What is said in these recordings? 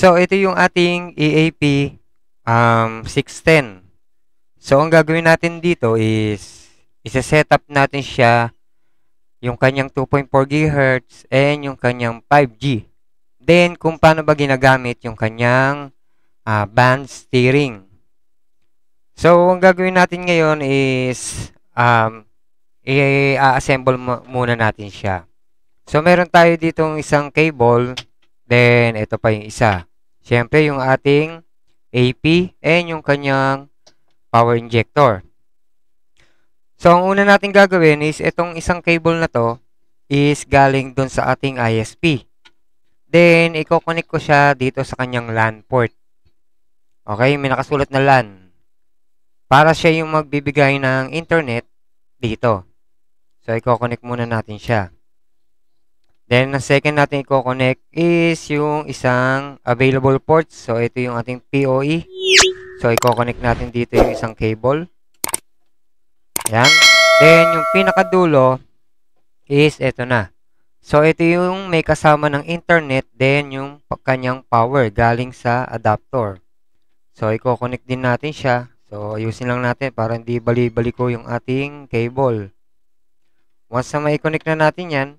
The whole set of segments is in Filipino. So, ito yung ating EAP 610. So, ang gagawin natin dito is isa-set up natin siya yung kanyang 2.4 GHz and yung kanyang 5G. Then, kung paano ba ginagamit yung kanyang band steering. So, ang gagawin natin ngayon is i-assemble muna natin siya. So, meron tayo ditong isang cable. Then, ito pa yung isa. Siyempre, yung ating AP and yung kanyang power injector. So, ang una natin gagawin is itong isang cable na to is galing dun sa ating ISP. Then, i-connect ko siya dito sa kanyang LAN port. Okay, may nakasulat na LAN. Para siya yung magbibigay ng internet dito. So, i-connect muna natin siya. Then, ang second natin i-connect is yung isang available port. So, ito yung ating PoE. So, i-connect natin dito yung isang cable. Yan. Then, yung pinakadulo is ito na. So, ito yung may kasama ng internet, then yung kanyang power galing sa adapter. So, i-connect din natin siya. So, ayusin lang natin para hindi bali-bali ko yung ating cable. Once na mai-connect na natin yan,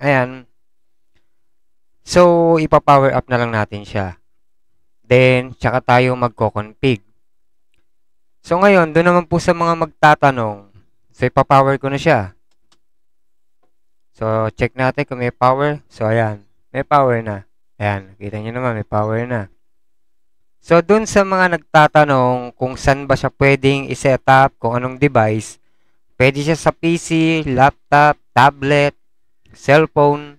ayan. So, ipa-power up na lang natin siya. Then, tsaka tayo magko-config. So, ngayon, doon naman po sa mga magtatanong. So, ipapower ko na siya. So, check natin kung may power. So, ayan. May power na. Ayan. Kita nyo naman, may power na. So, doon sa mga nagtatanong kung saan ba siya pwedeng i-set up, kung anong device, pwede siya sa PC, laptop, tablet, cellphone,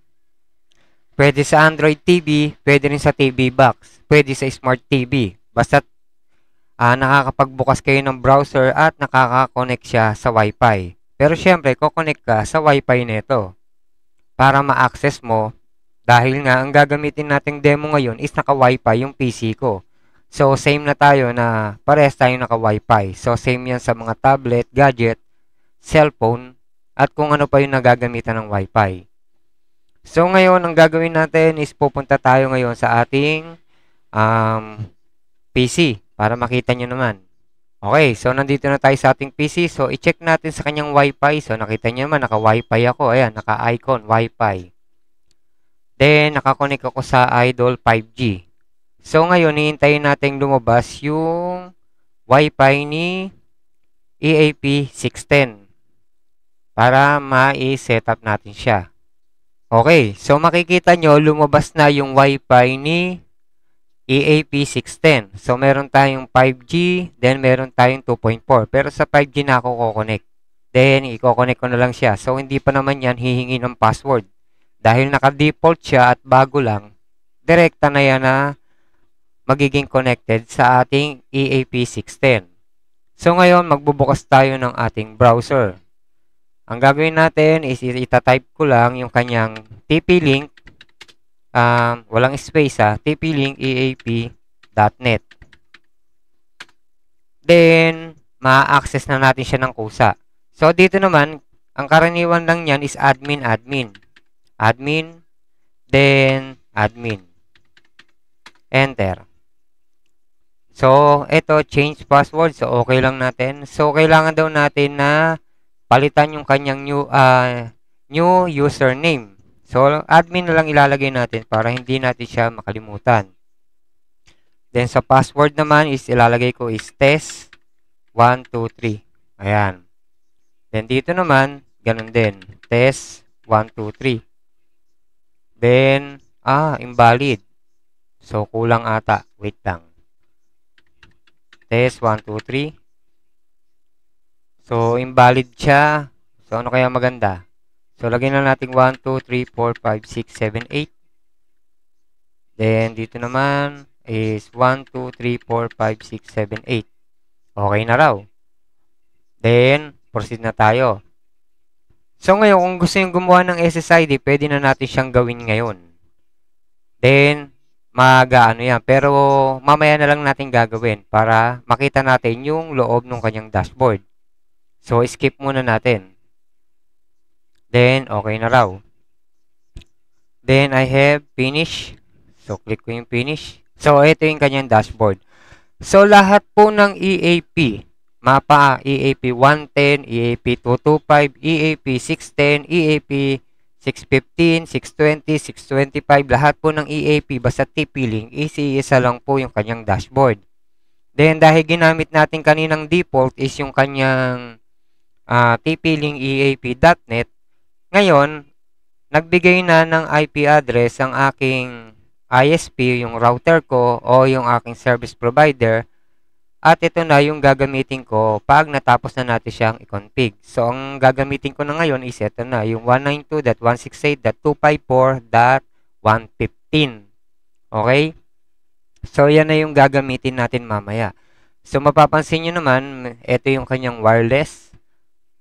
pwede sa Android TV, pwede rin sa TV box, pwede sa Smart TV. Basta nakakapagbukas kayo ng browser at nakaka-connect siya sa Wi-Fi. Pero syempre, ko-connect ka sa Wi-Fi nito para ma-access mo dahil nga ang gagamitin nating demo ngayon is naka-Wi-Fi yung PC ko. So, same na tayo na parehas tayong naka-Wi-Fi. So, same yan sa mga tablet, gadget, cellphone, at kung ano pa yung nagagamitan ng Wi-Fi. So, ngayon, ang gagawin natin is pupunta tayo ngayon sa ating PC. Para makita nyo naman. Okay, so nandito na tayo sa ating PC. So, i-check natin sa kanyang Wi-Fi. So, nakita nyo naman, naka-Wi-Fi ako. Ayan, naka-icon, Wi-Fi. Then, nakakonek ako sa Idol 5G. So, ngayon, hihintayin natin lumabas yung Wi-Fi ni EAP-610 para ma-set up natin siya. Okay, so makikita nyo, lumabas na yung Wi-Fi ni EAP-610. So, meron tayong 5G, then meron tayong 2.4. Pero sa 5G na ako ko-connect. Then, i-connect ko na lang siya. So, hindi pa naman yan hihingi ng password. Dahil naka-default siya at bago lang, direkta na yan na magiging connected sa ating EAP-610. So, ngayon, magbubukas tayo ng ating browser. Ang gagawin natin is itatype ko lang yung kanyang tp-link. Walang space ha, tp-link-eap.net. Then, ma-access na natin siya ng kusa. So, dito naman, ang karaniwan lang yan is admin, admin. Admin, then admin. Enter. So, ito, change password. So, okay lang natin. So, kailangan daw natin na palitan yung kanyang new username. So, admin na lang ilalagay natin para hindi natin siya makalimutan. Then, sa password naman is ilalagay ko is test 123. Ayan. Then, dito naman, ganun din. Test 123. Then, invalid. So, kulang ata. Wait lang. Test 123. So, invalid siya. So, ano kaya maganda? So, lagyan na natin 1, 2, 3, 4, 5, 6, 7, 8. Then, dito naman is 1, 2, 3, 4, 5, 6, 7, 8. Okay na raw. Then, proceed na tayo. So, ngayon, kung gusto nyo gumawa ng SSID, pwede na natin siyang gawin ngayon. Then, mag-ano yan. Pero, mamaya na lang natin gagawin para makita natin yung loob ng kanyang dashboard. So, skip muna natin. Then, okay na raw. Then, I have finish. So, click ko yung finish. So, ito yung kanyang dashboard. So, lahat po ng EAP, mapa EAP-110, EAP-225, EAP-610, EAP-615, 620, 625, lahat po ng EAP, basta TP-Link, isa lang po yung kanyang dashboard. Then, dahil ginamit natin kaninang default is yung kanyang tp-link-eap.net, ngayon, nagbigay na ng IP address ang aking ISP, yung router ko o yung aking service provider, at ito na yung gagamitin ko pag natapos na natin siyang i-config. So, ang gagamitin ko na ngayon is ito na, yung 192.168.254.115. Okay? So, yan na yung gagamitin natin mamaya. So, mapapansin nyo naman, ito yung kanyang wireless,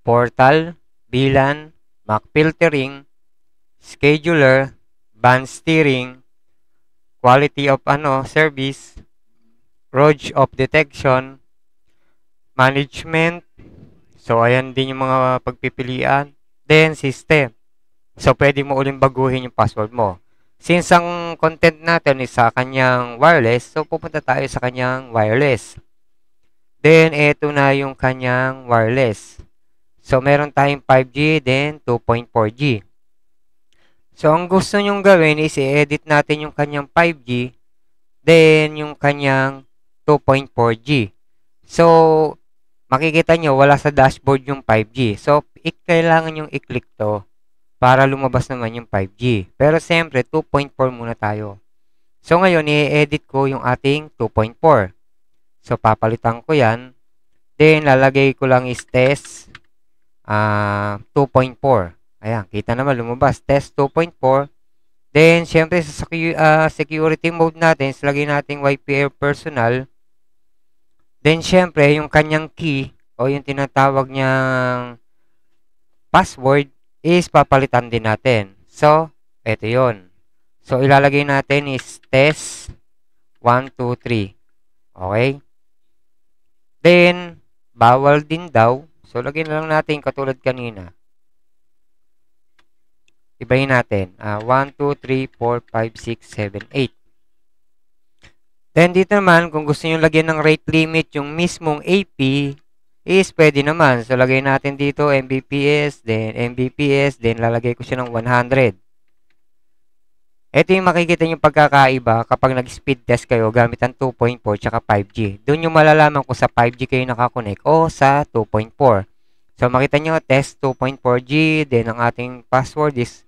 portal, VLAN, MAC filtering, scheduler, band steering, quality of service, roads of detection, management. So, ayan din yung mga pagpipilian. Then, system. So, pwede mo uling baguhin yung password mo. Since ang content natin is sa kanyang wireless, so, pupunta tayo sa kanyang wireless. Then, eto na yung kanyang wireless. So, meron tayong 5G, then 2.4G. So, ang gusto nyong gawin is i-edit natin yung kanyang 5G, then yung kanyang 2.4G. So, makikita nyo, wala sa dashboard yung 5G. So, kailangan nyong i-click to para lumabas naman yung 5G. Pero, siyempre, 2.4 muna tayo. So, ngayon, i-edit ko yung ating 2.4. So, papalitan ko yan. Then, lalagay ko lang is test 2.4. Ayan, kita naman lumabas. Test 2.4. Then, syempre, sa security mode natin, lagay natin WPS personal. Then, syempre, yung kanyang key o yung tinatawag niyang password is papalitan din natin. So, eto yun. So, ilalagay natin is test 123. Okay? Then, bawal din daw. So, lagay na lang natin katulad kanina. Ibahin natin. 1, 2, 3, 4, 5, 6, 7, 8. Then, dito naman, kung gusto nyo lagyan ng rate limit yung mismong AP, is pwede naman. So, lagay natin dito MBPS, then MBPS, then lalagay ko siya ng 100. Ito yung makikita nyo pagkakaiba kapag nag-speed test kayo gamit ang 2.4 tsaka 5G. Doon yung malalaman kung sa 5G kayo nakakonect o sa 2.4. So, makita nyo, test 2.4G, then ang ating password is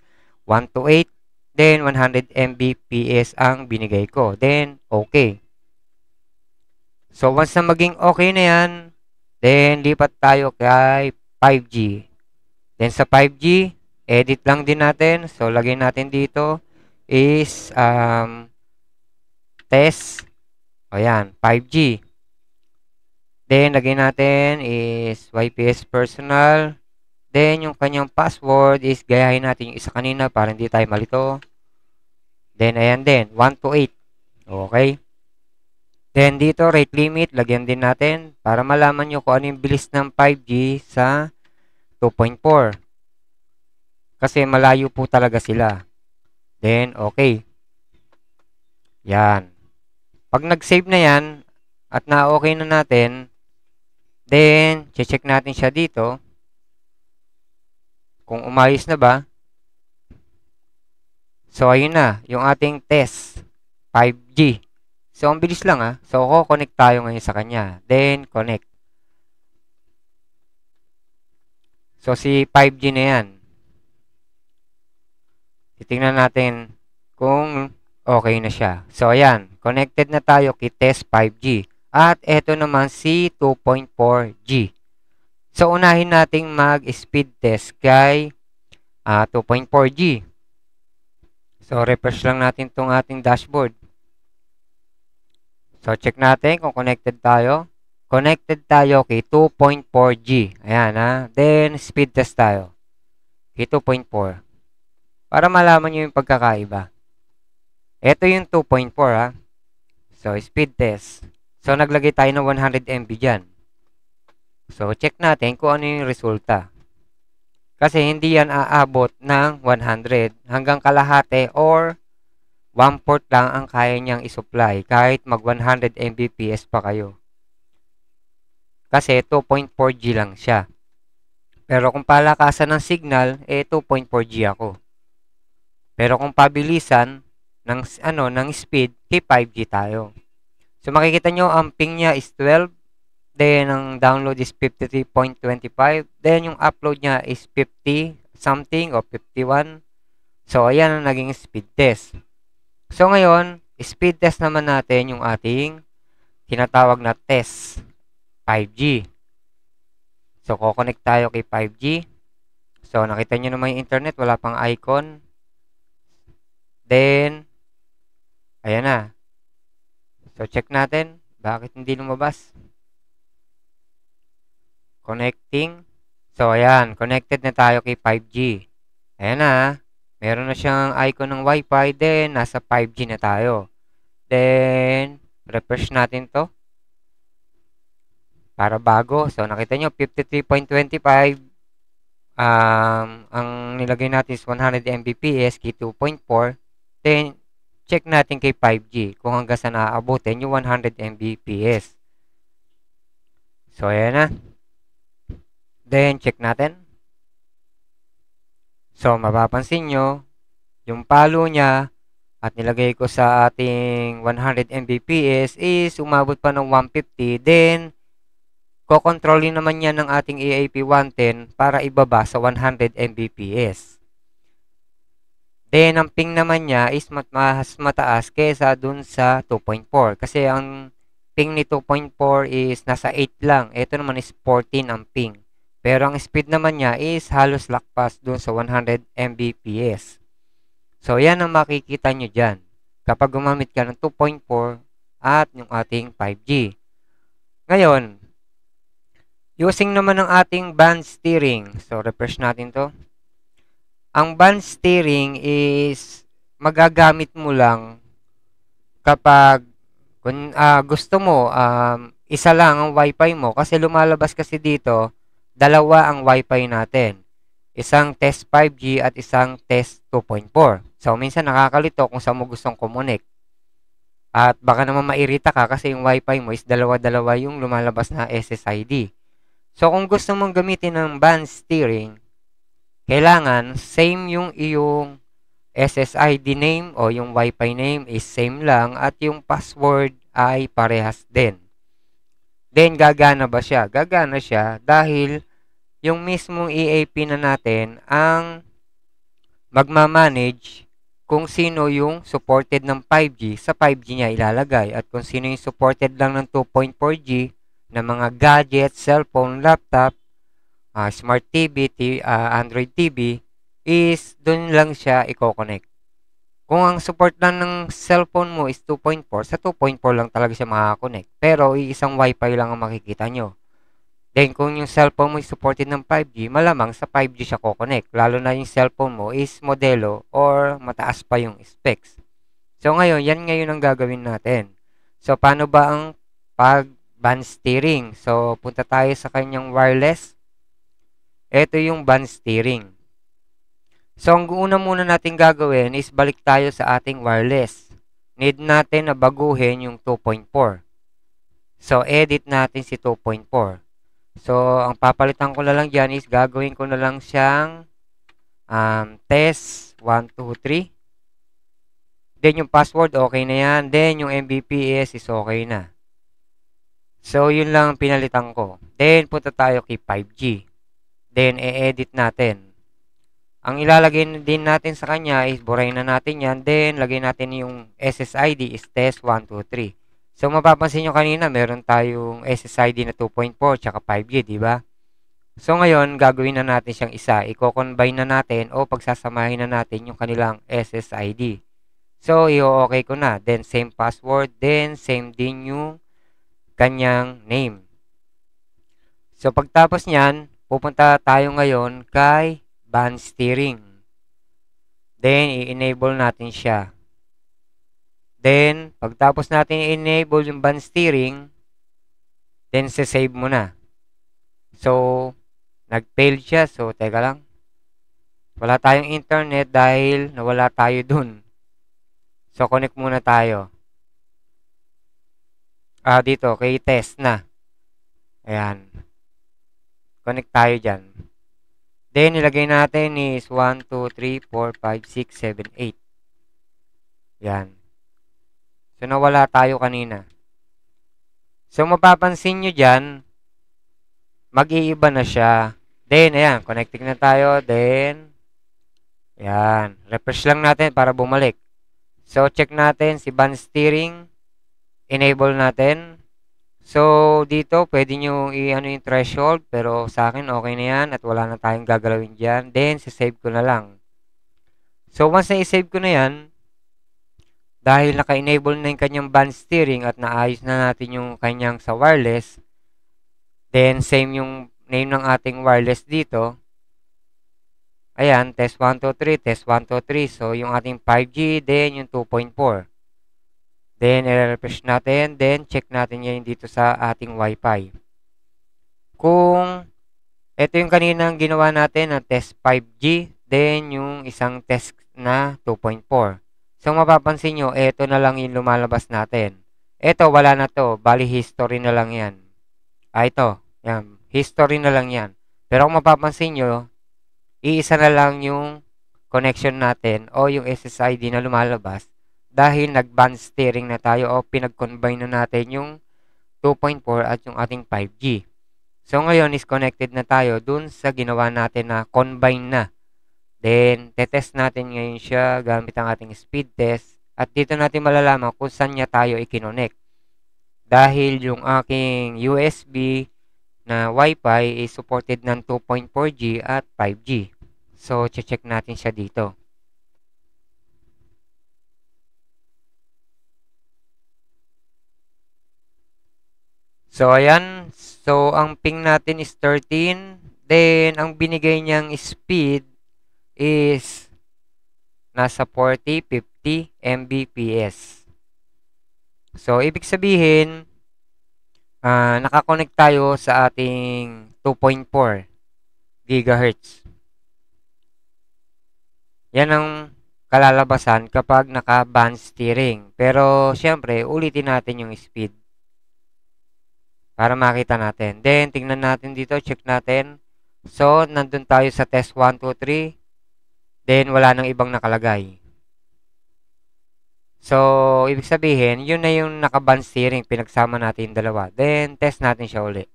128, then 100 Mbps ang binigay ko. Then, okay. So, once na maging okay na yan, then lipat tayo kay 5G. Then, sa 5G, edit lang din natin. So, lagay natin dito is test, ayan, 5G. Then, lagay natin is WPS personal. Then, yung kanyang password is gayahin natin yung isa kanina para hindi tayo malito. Then, ayan din. 128. Okay. Then, dito, rate limit. Lagyan din natin para malaman nyo kung ano yung bilis ng 5G sa 2.4. Kasi malayo po talaga sila. Then, okay. Yan. Pag nag-save na yan at na-okay na natin, then, check natin siya dito. Kung umayos na ba. So, ayun na. Yung ating test. 5G. So, ang bilis lang ha. So, connect tayo ngayon sa kanya. Then, connect. So, si 5G na yan. Titingnan natin kung okay na siya. So, ayan. Connected na tayo kay test 5G. At eto naman si 2.4G. So, unahin nating mag-speed test kay 2.4G. So, refresh lang natin itong ating dashboard. So, check natin kung connected tayo. Connected tayo kay 2.4G. Ayan ha. Then, speed test tayo. Kay 2.4. Para malaman nyo yung pagkakaiba. Ito yung 2.4 ha. So, speed test. So, naglagay tayo ng 100 MB dyan. So, check natin kung ano yung resulta. Kasi, hindi yan aabot ng 100 hanggang kalahati or 1 port lang ang kaya niyang isupply kahit mag 100 Mbps pa kayo. Kasi 2.4G lang siya. Pero kung palakasan ng signal, eh 2.4G ako. Pero kung pabilisan ng speed, K5G tayo. So makikita nyo ang ping niya is 12, then ang download is 53.25, then yung upload niya is 50 something o 51. So ayan ang naging speed test. So ngayon, speed test naman natin yung ating tinatawag na test 5G. So, kukonek tayo kay 5G. So, nakita nyo naman yung internet. Wala pang icon. Then, ayan na. So, check natin. Bakit hindi lumabas? Connecting. So, ayan. Connected na tayo kay 5G. Ayan na. Meron na siyang icon ng Wi-Fi. Then, nasa 5G na tayo. Then, refresh natin to. Para bago. So, nakita nyo, 53.25 ang nilagay natin is 100 Mbps, key 2.4. Then, check natin kay 5G kung hanggang saan aabutin yung 100 Mbps. So, ayan na. Then, check natin. So, mapapansin nyo, yung palo niya at nilagay ko sa ating 100 Mbps is umabot pa ng 150. Then, kokontrolin naman niya ng ating EAP-110 para ibaba sa 100 Mbps. Then, ang ping naman niya is mas mataas kesa dun sa 2.4. Kasi ang ping ni 2.4 is nasa 8 lang. Ito naman is 14 ang ping. Pero ang speed naman niya is halos lakpas dun sa 100 Mbps. So, yan ang makikita nyo dyan kapag gumamit ka ng 2.4 at yung ating 5G. Ngayon, using naman ng ating band steering. So, refresh natin to. Ang band steering is magagamit mo lang kapag gusto mo isa lang ang Wi-Fi mo. Kasi lumalabas kasi dito, dalawa ang Wi-Fi natin. Isang test 5G at isang test 2.4. So, minsan nakakalito kung saan mo gustong kumonect. At baka naman mairita ka kasi yung Wi-Fi mo is dalawa-dalawa yung lumalabas na SSID. So, kung gusto mong gamitin ng band steering, kailangan same yung iyong SSID name o yung Wi-Fi name is same lang at yung password ay parehas din. Then, gagana ba siya? Gagana siya dahil yung mismong EAP na natin ang magmamanage kung sino yung supported ng 5G, sa 5G niya ilalagay. At kung sino yung supported lang ng 2.4G, na mga gadgets, cellphone, laptop, smart TV, Android TV, is dun lang siya i-connect. Kung ang support lang ng cellphone mo is 2.4, sa 2.4 lang talaga siya makakonect. Pero isang Wi-Fi lang ang makikita nyo. Then kung yung cellphone mo is supported ng 5G, malamang sa 5G siya connect. Lalo na yung cellphone mo is modelo or mataas pa yung specs. So ngayon, yan ngayon ang gagawin natin. So paano ba ang band steering? So, punta tayo sa kanyang wireless. Ito yung band steering. So, ang una muna natin gagawin is balik tayo sa ating wireless. Need natin na baguhin yung 2.4. So, edit natin si 2.4. So, ang papalitan ko na lang dyan is gagawin ko na lang siyang test 1, 2, 3. Then, yung password, okay na yan. Then, yung MBPS is okay na. So, yun lang pinalitan ko. Then, punta tayo kay 5G. Then, e-edit natin. Ang ilalagay din natin sa kanya is burahin na natin yan. Then, lagay natin yung SSID is test 123. So, mapapansin nyo kanina, meron tayong SSID na 2.4 tsaka 5G, diba? So, ngayon, gagawin na natin siyang isa. I-combine na natin o pagsasamahin na natin yung kanilang SSID. So, i-okay ko na. Then, same password. Then, same din yung kanyang name. So, pagtapos niyan, pupunta tayo ngayon kay band steering. Then, i-enable natin siya. Then, pagtapos natin i-enable yung band steering, then, save mo na. So, nag-fail siya. So, teka lang. Wala tayong internet dahil nawala tayo dun. So, connect muna tayo. Dito, kay test na. Ayan. Connect tayo dyan. Then, nilagay natin is 1, 2, 3, 4, 5, 6, 7, 8. Ayan. So, nawala tayo kanina. So, mapapansin nyo dyan, mag-iiba na siya. Then, ayan, connecting na tayo. Then, ayan. Refresh lang natin para bumalik. So, check natin si band steering. Enable natin. So, dito, pwede nyo i-ano yung threshold. Pero sa akin, okay na yan. At wala na tayong gagalawin dyan. Then, sasave ko na lang. So, once na i-save ko na yan, dahil naka-enable na yung kanyang band steering at naayos na natin yung kanyang sa wireless, then, same yung name ng ating wireless dito. Ayan, test 123, test 123. So, yung ating 5G, then yung 2.4. Then, i-refresh natin. Then, check natin yan dito sa ating Wi-Fi. Kung ito yung kaninang ginawa natin na test 5G, then yung isang test na 2.4. So, mapapansin nyo, ito na lang yung lumalabas natin. Ito, wala na to. Bali, history na lang yan. Ito, yan. History na lang yan. Pero kung mapapansin nyo, iisa na lang yung connection natin o yung SSID na lumalabas dahil nag-band steering na tayo o pinag-combine na natin yung 2.4 at yung ating 5G. So, ngayon is connected na tayo dun sa ginawa natin na combine na. Then, tetest natin ngayon siya gamit ang ating speed test at dito natin malalaman kung saan niya tayo i-connect. Dahil yung aking USB na Wi-Fi is supported ng 2.4G at 5G. So, check natin siya dito. So, ayan. So, ang ping natin is 13. Then, ang binigay niyang speed is nasa 40, 50 MBPS. So, ibig sabihin, naka-connect tayo sa ating 2.4 GHz. Yan ang kalalabasan kapag naka-band steering. Pero, syempre, ulitin natin yung speed para makita natin. Then, tingnan natin dito, check natin. So, nandun tayo sa test 1, 2, 3. Then, wala nang ibang nakalagay. So, ibig sabihin, yun na yung naka-band steering. Pinagsama natin yung dalawa. Then, test natin siya uli.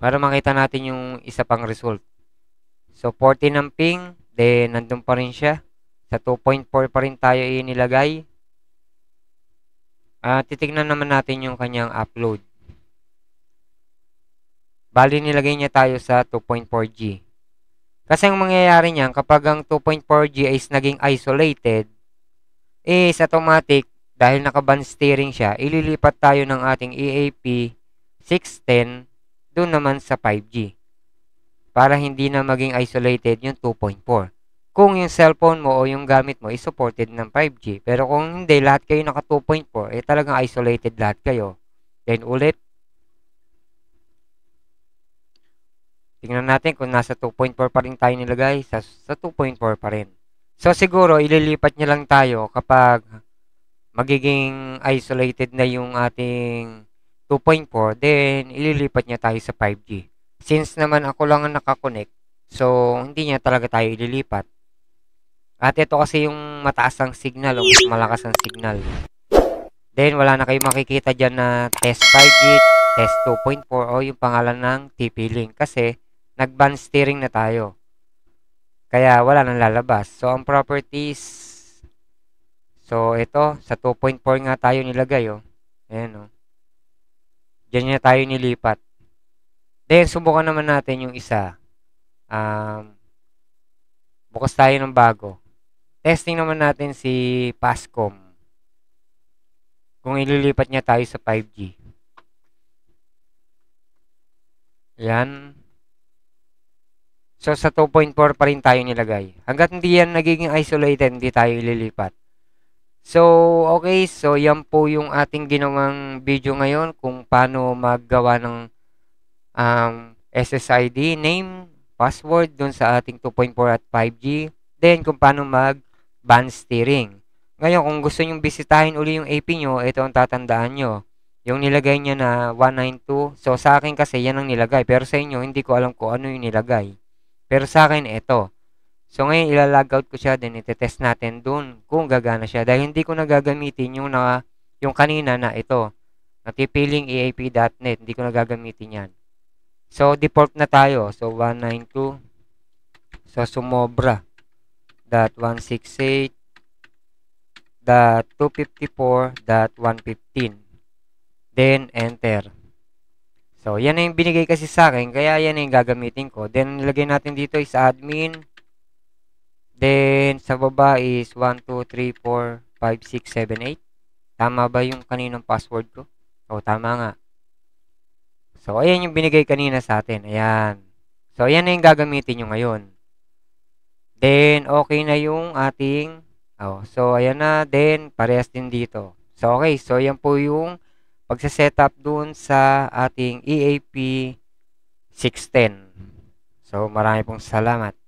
Para makita natin yung isa pang result. So, 40 ng ping. Then, nandun pa rin siya. Sa 2.4 pa rin tayo inilagay. Titignan naman natin yung kanyang upload. Bali, nilagay niya tayo sa 2.4G. Kasi ang mangyayari niyan, kapag ang 2.4G is naging isolated, is automatic, dahil naka-band steering siya, ililipat tayo ng ating EAP-610 doon naman sa 5G. Para hindi na maging isolated yung 2.4. Kung yung cellphone mo o yung gamit mo is supported ng 5G. Pero kung hindi, lahat kayo naka 2.4, eh talagang isolated lahat kayo. Then ulit. Tingnan natin kung nasa 2.4 pa rin tayo nilagay, sa 2.4 pa rin. So, siguro, ililipat niya lang tayo kapag magiging isolated na yung ating 2.4, then ililipat niya tayo sa 5G. Since naman ako lang ang nakakonect, so, hindi niya talaga tayo ililipat. At ito kasi yung mataas ang signal o mas malakas ang signal. Then, wala na kayo makikita dyan na test 5G, test 2.4 o yung pangalan ng TP-Link kasi nag-band steering na tayo. Kaya, wala nang lalabas. So, ang properties. So, ito. Sa 2.4 nga tayo nilagay, oh. Ayan, oh. Diyan niya tayo nilipat. Then, subukan naman natin yung isa. Bukas tayo ng bago. Testing naman natin si Pascom. Kung ililipat niya tayo sa 5G. Ayan. So, sa 2.4 pa rin tayo nilagay. Hanggat hindi yan nagiging isolated, hindi tayo ililipat. So, okay. So, yan po yung ating ginawang video ngayon kung paano maggawa ng SSID, name, password dun sa ating 2.4 at 5G. Then, kung paano mag-band steering. Ngayon, kung gusto nyong bisitahin uli yung AP nyo, ito ang tatandaan nyo. Yung nilagay niya na 192. So, sa akin kasi, yan ang nilagay. Pero sa inyo, hindi ko alam kung ano yung nilagay. Pero sa akin, ito. So, ngayon, ilalogout ko siya. Then, itetest natin dun kung gagana siya. Dahil hindi ko nagagamitin yung kanina na ito. Na tp-link-eap.net. Hindi ko nagagamitin yan. So, default na tayo. So, 192. So, sumobra. .168.254.115. Then, enter. So, yan na yung binigay kasi sa akin. Kaya, yan na yung gagamitin ko. Then, nilagay natin dito is admin. Then, sa baba is 123456788. Tama ba yung kaninang password ko? O, tama nga. So, ayan yung binigay kanina sa atin. Ayan. So, ayan na yung gagamitin nyo ngayon. Then, okay na yung ating... Oh, so, ayan na. Then, parehas din dito. So, okay. So, yan po yung pagsa-setup dun sa ating EAP-610. So, marami pong salamat.